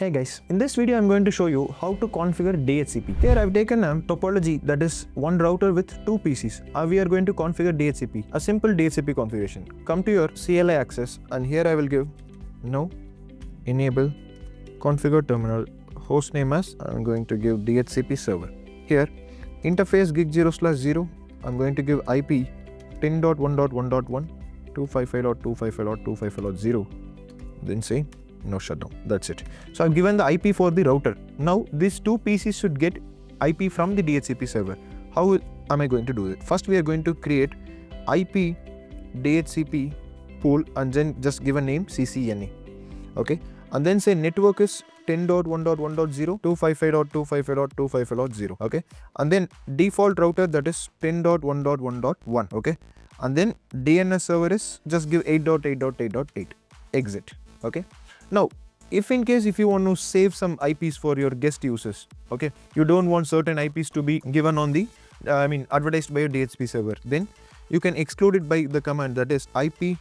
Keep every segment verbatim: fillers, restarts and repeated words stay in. Hey guys, in this video I'm going to show you how to configure D H C P. Here I've taken a topology, that is one router with two P Cs. Now we are going to configure D H C P, a simple D H C P configuration. Come to your C L I access and here I will give no, enable, configure terminal, hostname as I'm going to give D H C P server. Here interface gig zero slash zero, I'm going to give I P ten dot one dot one dot one, two fifty-five dot two fifty-five dot two fifty-five dot zero, then say no shutdown. That's it. So I've given the I P for the router. Now these two P Cs should get I P from the D H C P server. How am I going to do it? First we are going to create I P D H C P pool and then just give a name C C N A. Okay, and then say network is ten dot one dot one dot zero, two fifty-five dot two fifty-five dot two fifty-five dot zero. Okay, and then default router, that is ten dot one dot one dot one. Okay, and then D N S server is just give eight dot eight dot eight dot eight. Exit. Okay. Now, if in case if you want to save some I Ps for your guest users, okay, you don't want certain I Ps to be given on the, uh, I mean, advertised by your D H C P server, then you can exclude it by the command, that is I P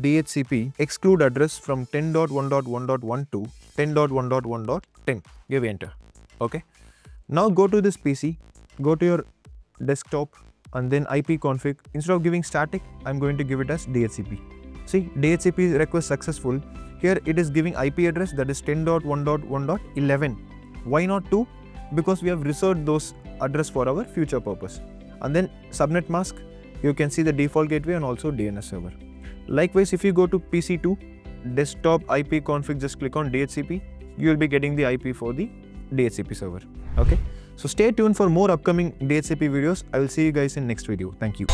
D H C P exclude address from ten dot one dot one dot one to ten dot one dot one dot ten. Give enter. Okay. Now go to this P C, go to your desktop, and then I P config. Instead of giving static, I'm going to give it as D H C P. See, D H C P request successful. Here it is giving I P address, that is ten dot one dot one dot eleven. Why not two? Because we have reserved those address for our future purpose. And then subnet mask, you can see the default gateway and also D N S server. Likewise, if you go to P C two, desktop I P config, just click on D H C P, you will be getting the I P for the D H C P server. Okay. So stay tuned for more upcoming D H C P videos. I will see you guys in next video. Thank you.